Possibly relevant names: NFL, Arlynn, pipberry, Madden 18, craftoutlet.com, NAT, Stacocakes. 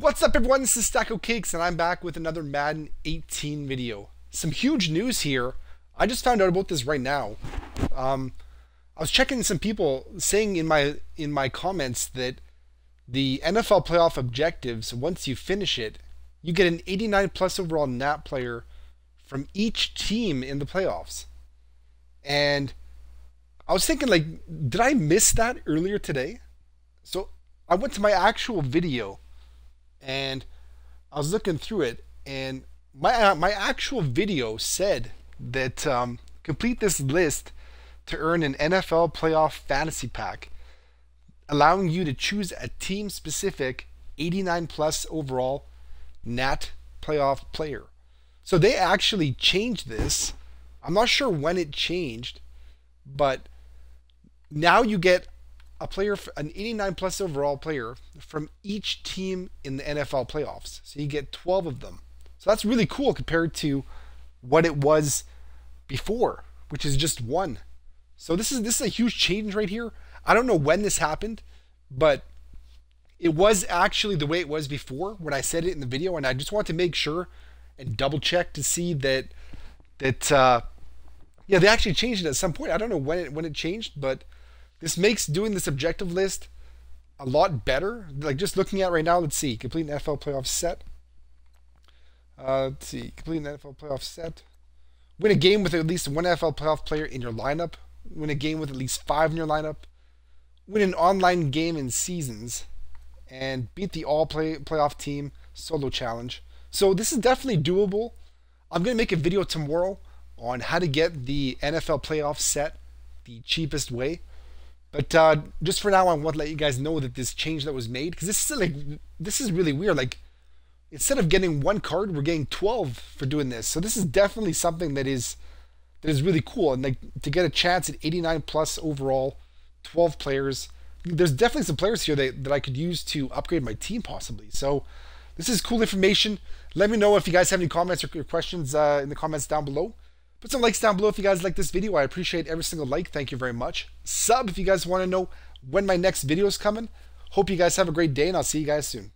What's up everyone, this is Stacocakes and I'm back with another Madden 18 video. Some huge news here. I just found out about this right now. I was checking some people saying in my comments that the NFL playoff objectives, once you finish it, you get an 89 plus overall NAT player from each team in the playoffs. And I was thinking, like, did I miss that earlier today? So I went to my actual video and I was looking through it, and my actual video said that complete this list to earn an NFL playoff fantasy pack, allowing you to choose a team-specific 89 plus overall NAT playoff player. So they actually changed this. I'm not sure when it changed, but now you get a player, an 89 plus overall player from each team in the NFL playoffs. So you get 12 of them. So that's really cool compared to what it was before, which is just one. So this is a huge change right here. I don't know when this happened, but it was actually the way it was before when I said it in the video, and I just want to make sure and double check to see that they actually changed it at some point. I don't know when it changed, but this makes doing this objective list a lot better. Like, just looking at right now, let's see. Complete an NFL playoff set. Let's see. Complete an NFL playoff set. Win a game with at least one NFL playoff player in your lineup. Win a game with at least 5 in your lineup. Win an online game in seasons. And beat the all-playoff team solo challenge. So this is definitely doable. I'm going to make a video tomorrow on how to get the NFL playoff set the cheapest way. But just for now, I want to let you guys know that this change that was made, because this is really weird. Like, instead of getting one card, we're getting 12 for doing this. So this is definitely something that is really cool. And, like, to get a chance at 89 plus overall, 12 players. There's definitely some players here that I could use to upgrade my team possibly. So this is cool information. Let me know if you guys have any comments or questions in the comments down below. Put some likes down below if you guys like this video. I appreciate every single like. Thank you very much. Sub if you guys want to know when my next video is coming. Hope you guys have a great day, and I'll see you guys soon.